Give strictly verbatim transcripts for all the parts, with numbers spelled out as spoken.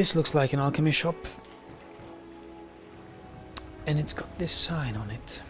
This looks like an alchemy shop. And it's got this sign on it.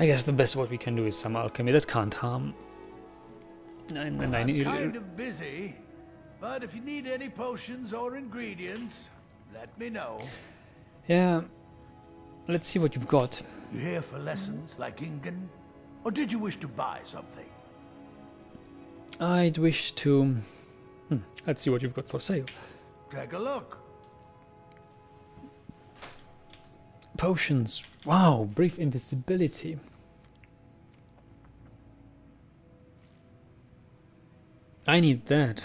I guess the best what we can do is some alchemy. That can't harm. And, and I need I'm kind of busy, but if you need any potions or ingredients, let me know. Yeah. Let's see what you've got. You here for lessons like Ingun? Or did you wish to buy something? I'd wish to... Hmm. Let's see what you've got for sale. Take a look. Potions. Wow, brief invisibility. I need that.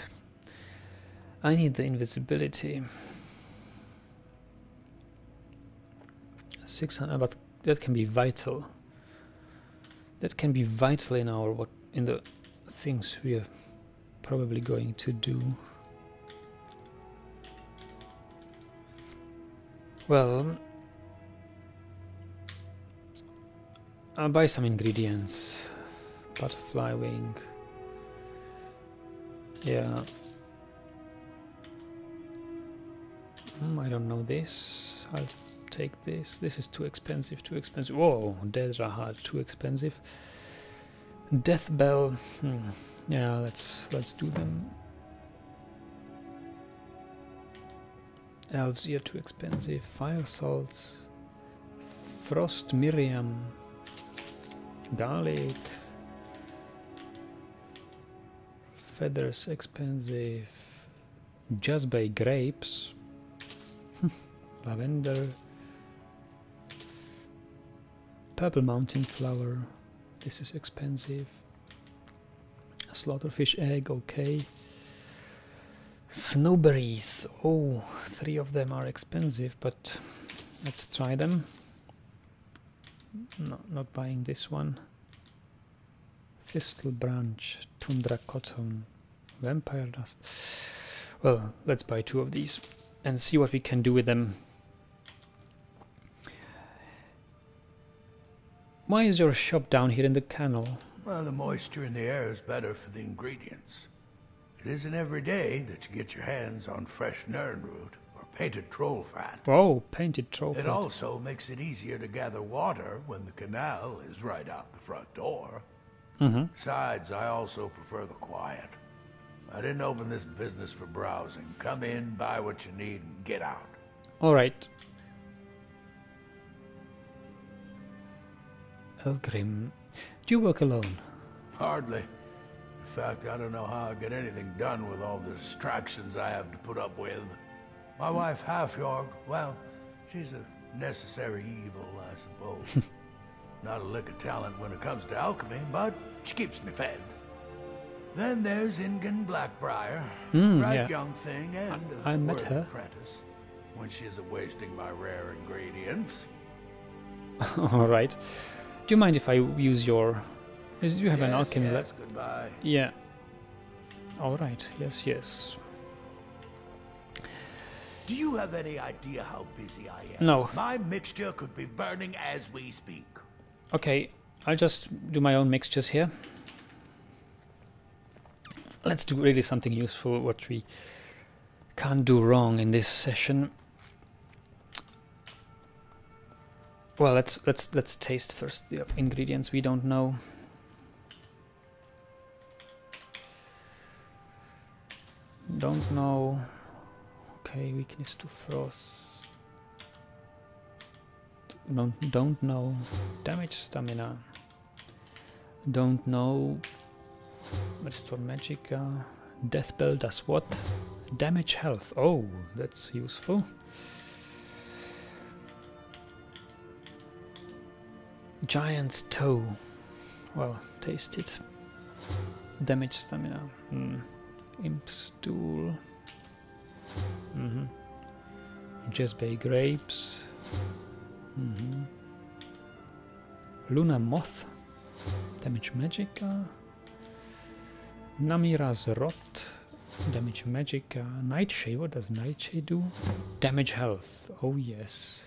I need the invisibility. six hundred, but that can be vital. That can be vital in our what in the things we are probably going to do. Well, I'll buy some ingredients. Butterfly wing. Yeah. Mm, I don't know this. I'll take this. This is too expensive. Too expensive. Whoa, dead Rahad. Too expensive. Death bell. Hmm. Yeah, let's let's do them. Elves ear. Too expensive. Fire salts. Frost Miriam. Garlic. Feathers expensive. Jazbay grapes. Lavender. Purple mountain flower. This is expensive. Slaughterfish egg, okay. Snowberries. Oh, three of them are expensive, but let's try them. No, not buying this one. Thistle branch, tundra cotton, vampire dust. Well, let's buy two of these and see what we can do with them. Why is your shop down here in the canal? Well, the moisture in the air is better for the ingredients. It isn't every day that you get your hands on fresh Nirnroot or painted troll fat. Oh, painted troll fat. It also makes it easier to gather water when the canal is right out the front door. Mm-hmm. Besides, I also prefer the quiet. I didn't open this business for browsing. Come in, buy what you need, and get out. All right. Elgrim, do you work alone? Hardly. In fact, I don't know how I get anything done with all the distractions I have to put up with. My mm. wife, Hafjorg, well, she's a necessary evil, I suppose. Not a lick of talent when it comes to alchemy, but she keeps me fed. Then there's Ingun Black-Briar, mm, bright yeah. young thing and I, a I met her. apprentice when she isn't wasting my rare ingredients. All right. Do you mind if I use your... Do you have yes, an alchemy? Yes, goodbye. Yeah. All right. Yes, yes. Do you have any idea how busy I am? No. My mixture could be burning as we speak. Okay, I'll just do my own mixtures here. Let's do really something useful, what we can't do wrong in this session. Well, let's let's let's taste first the ingredients we don't know. Don't know. Okay, weakness to frost. Don't, don't know. Damage stamina. Don't know. Restore magicka. Death bell does what? Damage health. Oh, that's useful. Giant's toe. Well, taste it. Damage stamina. Mm. Imp stool. Mm-hmm. Jazbay grapes. Mm-hmm. Luna moth, damage magicka. Namira's rot, damage magicka. Nightshade, what does nightshade do? Damage health. Oh yes.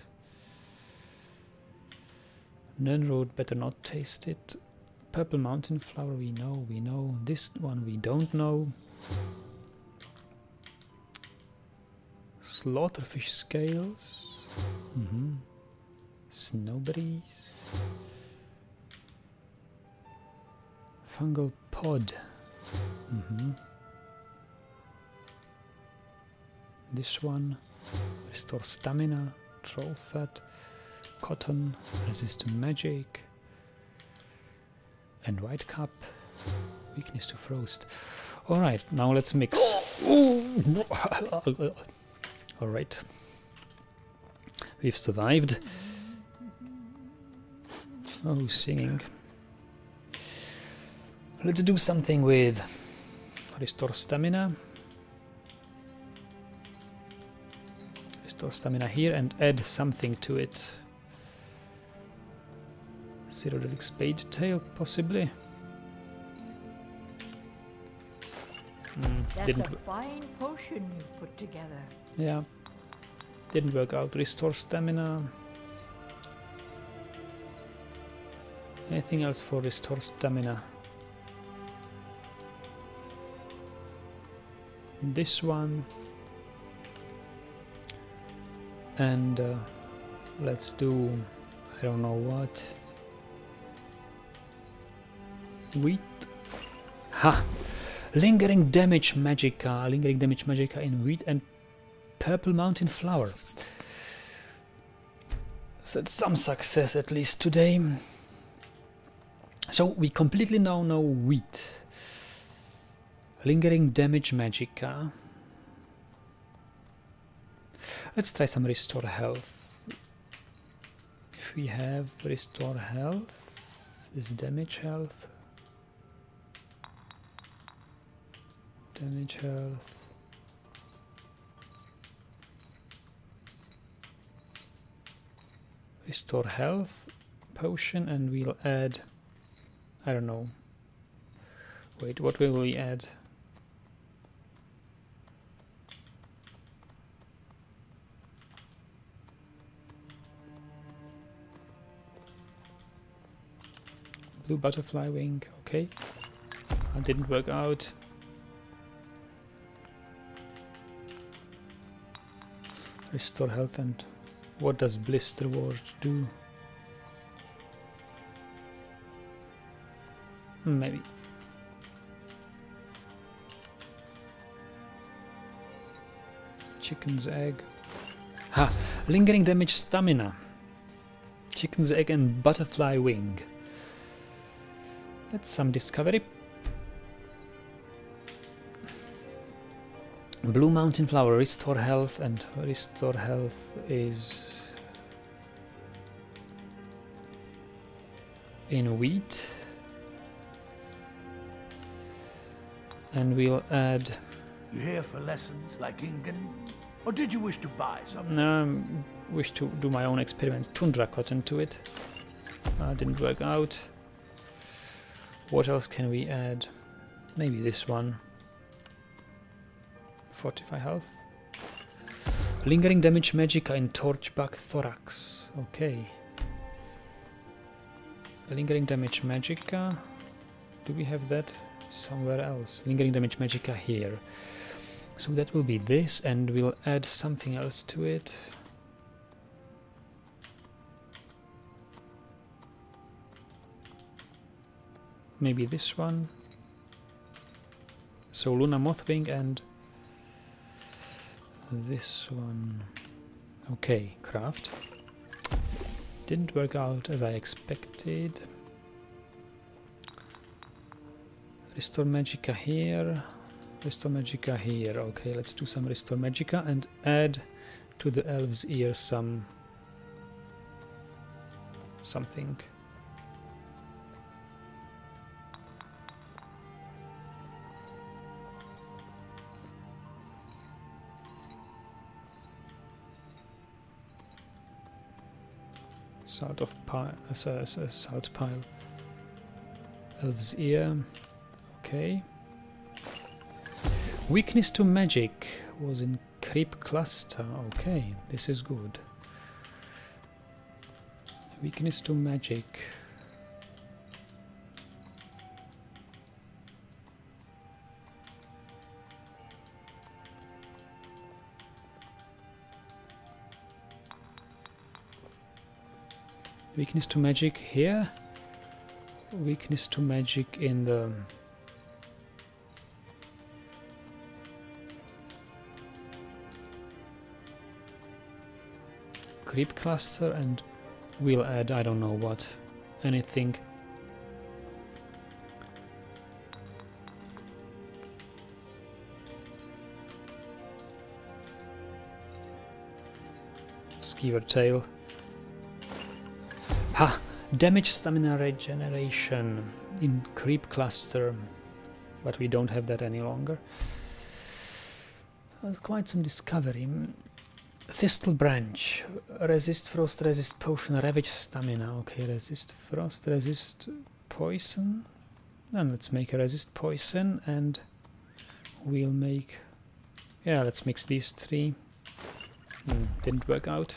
Nirnroot, better not taste it. Purple mountain flower, we know, we know. This one we don't know. Slaughterfish scales. Mm-hmm. Snowberries. Fungal pod. Mm-hmm. This one. Restore stamina. Troll fat. Cotton. Resist to magic. And white cap. Weakness to frost. Alright, now let's mix. Alright. We've survived. Oh, singing. Let's do something with restore stamina. Restore stamina here and add something to it. Zero relic spade tail, possibly. Mm, That's didn't a fine potion you put together. Yeah, didn't work out. Restore stamina. Anything else for restore stamina? This one. And uh, let's do, I don't know what. Wheat. Ha! Lingering damage magicka. Lingering damage magicka in wheat and purple mountain flower. So that's some success at least today. So we completely now know wheat. Lingering damage magicka. Let's try some restore health. If we have restore health, is damage health. Damage health. Restore health potion, and we'll add, I don't know. Wait, what will we add? Blue butterfly wing, okay. That didn't work out. Restore health, and what does blister ward do? Maybe. Chicken's egg. Ha! Lingering damage stamina. Chicken's egg and butterfly wing. That's some discovery. Blue mountain flower, restore health, and restore health is in wheat, and we'll add. You here for lessons like Ingun, or did you wish to buy something? No, um, wish to do my own experiments. Tundra cotton to it. Uh, didn't work out. What else can we add? Maybe this one. Fortify health. Lingering damage magicka in Torchbug Thorax. Okay. Lingering damage magicka. Do we have that somewhere else? Lingering damage magicka here. So that will be this, and we'll add something else to it. Maybe this one. So Luna Mothwing and this one. Okay, craft. Didn't work out as I expected. Restore magicka here. Restore magicka here. Okay, let's do some restore magicka and add to the elf's ear some something. Salt of pile, uh, uh, salt pile, elf's ear, okay. Weakness to magic was in Creep Cluster, okay, this is good. Weakness to magic. Weakness to magic here. Weakness to magic in the... Creep cluster, and we'll add, I don't know what, anything. Skeever tail. Ha! Damage stamina regeneration in creep cluster, but we don't have that any longer. Uh, quite some discovery. Thistle branch, resist frost, resist potion, ravage stamina. Okay, resist frost, resist poison. And let's make a resist poison, and we'll make... yeah, let's mix these three. Mm, didn't work out.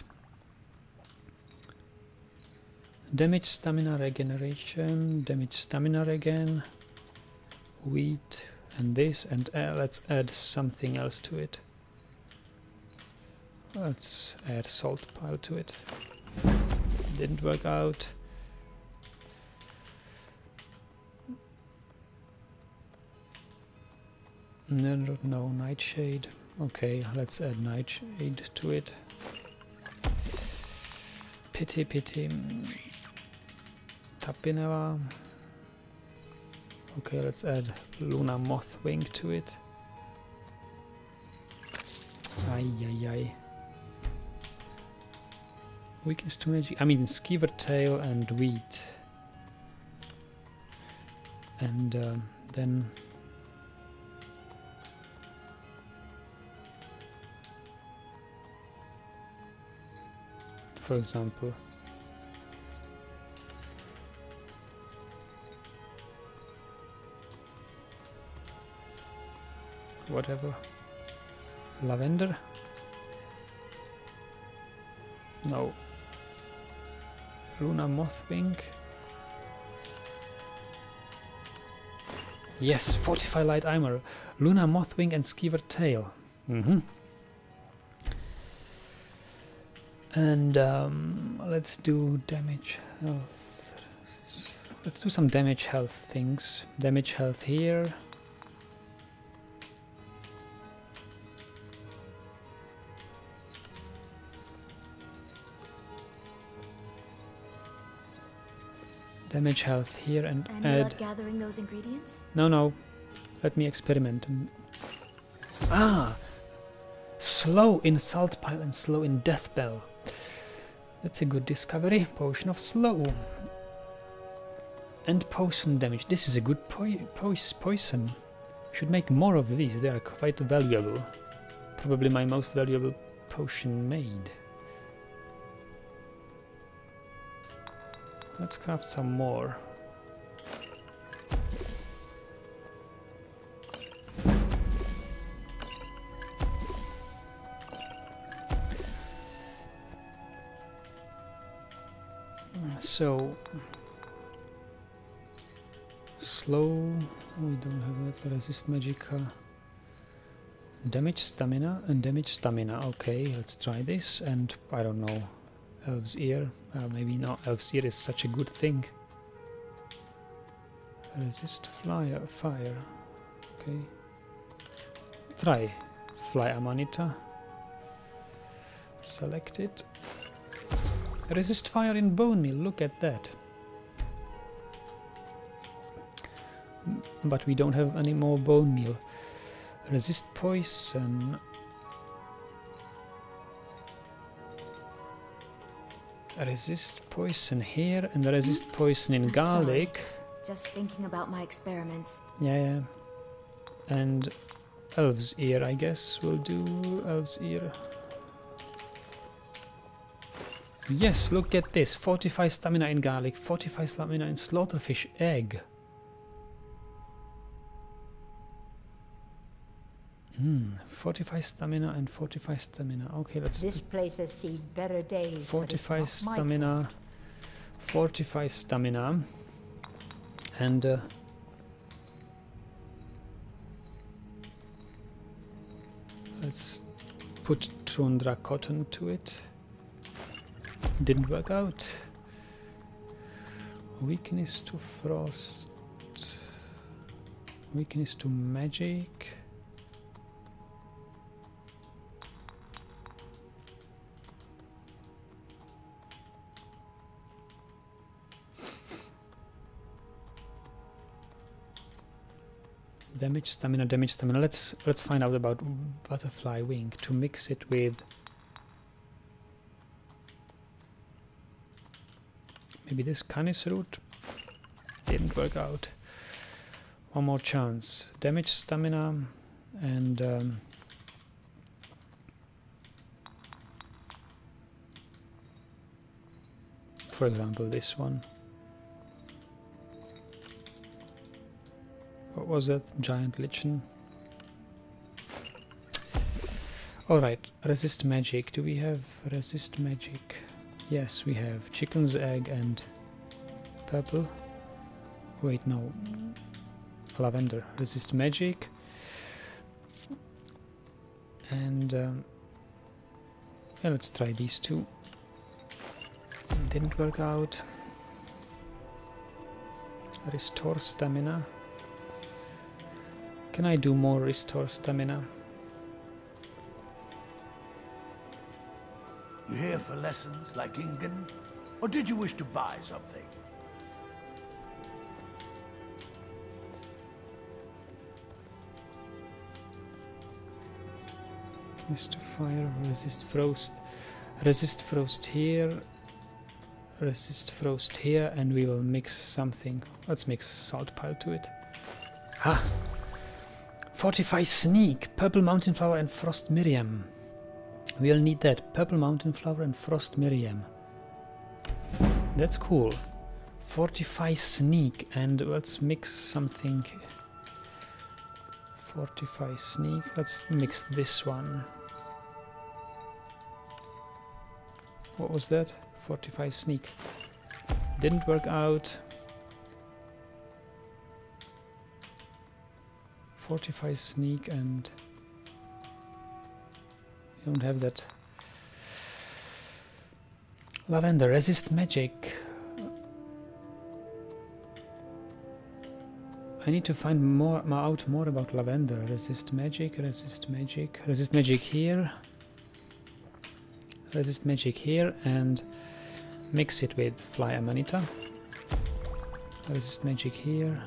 Damage stamina regeneration, damage stamina again, wheat, and this, and uh, let's add something else to it. Let's add salt pile to it. Didn't work out. No, no, nightshade. Okay, let's add nightshade to it. Pity, pity. Tapinella. Okay, let's add Luna Mothwing to it. Ay, ay, ay. Weakness to magic, I mean Skeever tail and wheat, and uh, then for example whatever, lavender, no, Luna Mothwing. Yes, fortify light armor. Luna Mothwing and Skeever tail. Mm-hmm. And um, let's do damage health. Let's do some damage health things. Damage health here. Damage health here, and and add... gathering those ingredients? No, no. Let me experiment. Ah! Slow in salt pile and slow in death bell. That's a good discovery. Potion of slow. And poison damage. This is a good po po poison. Should make more of these. They are quite valuable. Probably my most valuable potion made. Let's craft some more. So slow. We don't have that. Resist magicka. Damage stamina and damage stamina. Okay, let's try this. And I don't know. Elf's ear, uh, maybe not. Elf's ear is such a good thing. Resist flyer, fire. Okay. Try fly Amanita. Select it. Resist fire in bone meal. Look at that. But we don't have any more bone meal. Resist poison. Resist poison here, and resist poison in garlic. Sorry. Just thinking about my experiments. Yeah, yeah. And elf's ear, I guess we'll do elf's ear. Yes, look at this. Fortify stamina in garlic, fortify stamina in slaughterfish egg. Mm, fortify stamina and fortify stamina. Okay, let's. This place has seen better days. Fortify stamina, fortify stamina, and uh, let's put Tundra cotton to it. Didn't work out. Weakness to frost, weakness to magic. Damage, stamina, damage, stamina. Let's let's find out about butterfly wing to mix it with maybe this Canis root. Didn't work out. One more chance. Damage, stamina, and um, for example this one. What was that? Giant lichen. Alright, resist magic. Do we have resist magic? Yes, we have chicken's egg and purple. Wait, no. Lavender. Resist magic. And um, yeah, let's try these two. Didn't work out. Restore stamina. Can I do more restore stamina? You here for lessons like Ingun? Or did you wish to buy something? Resist fire, resist frost. Resist frost here. Resist frost here, and we will mix something. Let's mix salt pile to it. Ha! Fortify Sneak, Purple Mountain Flower and Frost Miriam. We'll need that. Purple Mountain Flower and Frost Miriam. That's cool. Fortify Sneak, and let's mix something. Fortify Sneak. Let's mix this one. What was that? Fortify Sneak. Didn't work out. Fortify Sneak, and you don't have that. Lavender, resist magic. I need to find more out more about lavender. Resist magic, resist magic, resist magic here, resist magic here, and mix it with fly Amanita. Resist magic here.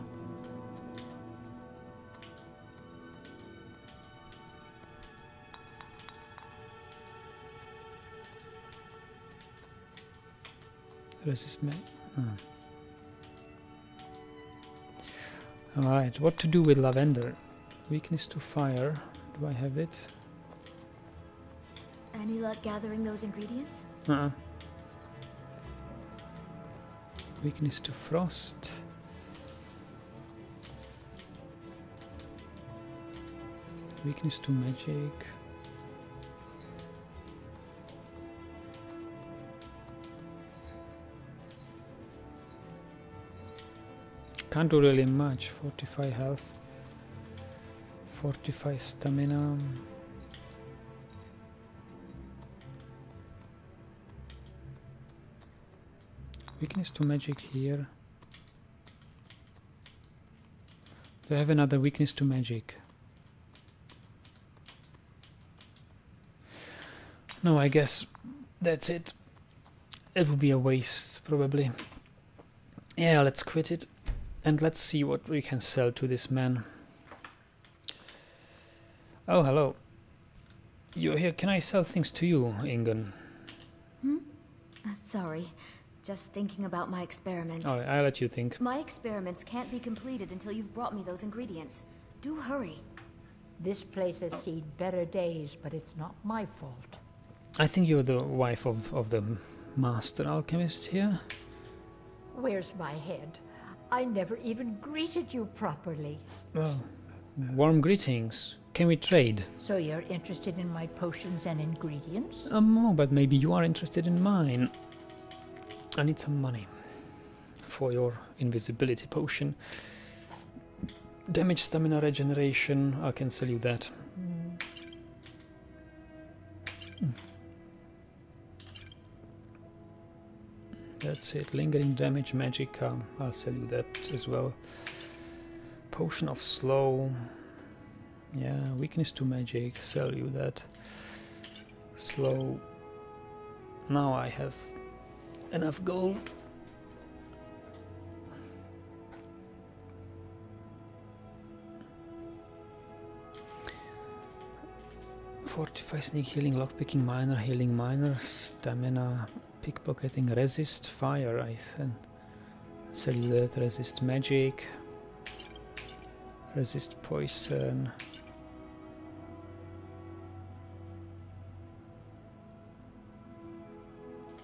Resist me. Hmm. Alright, what to do with lavender? Weakness to fire. Do I have it? Any luck gathering those ingredients? Uh-uh. Weakness to frost. Weakness to magic. Can't do really much. Fortify health, fortify stamina. Weakness to magic here. Do I have another weakness to magic? No, I guess that's it. It would be a waste, probably. Yeah, let's quit it. And let's see what we can sell to this man. Oh, hello. You're here. Can I sell things to you, Ingun? Hmm? Sorry. Just thinking about my experiments. Alright, I'll let you think. My experiments can't be completed until you've brought me those ingredients. Do hurry. This place has seen better days, but it's not my fault. I think you're the wife of, of the master alchemist here. Where's my head? I never even greeted you properly. Well, warm greetings. Can we trade? So you're interested in my potions and ingredients? Um, no, but maybe you are interested in mine. I need some money for your invisibility potion. Damage, stamina, regeneration. I can sell you that. That's it. Lingering damage, magic. Um, I'll sell you that as well. Potion of slow. Yeah, weakness to magic. Sell you that. Slow. Now I have enough gold. Fortify, sneak healing, lockpicking, minor healing, minor stamina, pickpocketing, resist fire. I can sell you that. Resist magic, resist poison.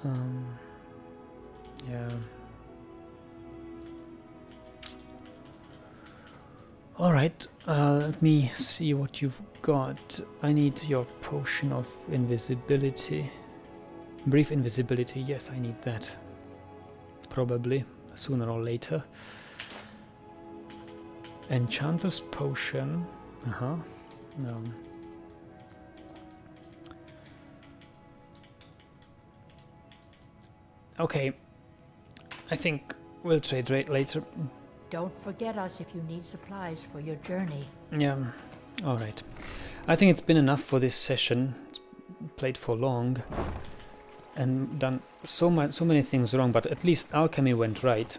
Um, yeah. Alright, uh, let me see what you've got. I need your potion of invisibility. Brief invisibility, yes, I need that. Probably, sooner or later. Enchanter's potion. Uh-huh. No. Okay, I think we'll trade right later. Don't forget us if you need supplies for your journey. Yeah, all right. I think it's been enough for this session. It's played for long and done so much, so many things wrong, but at least alchemy went right.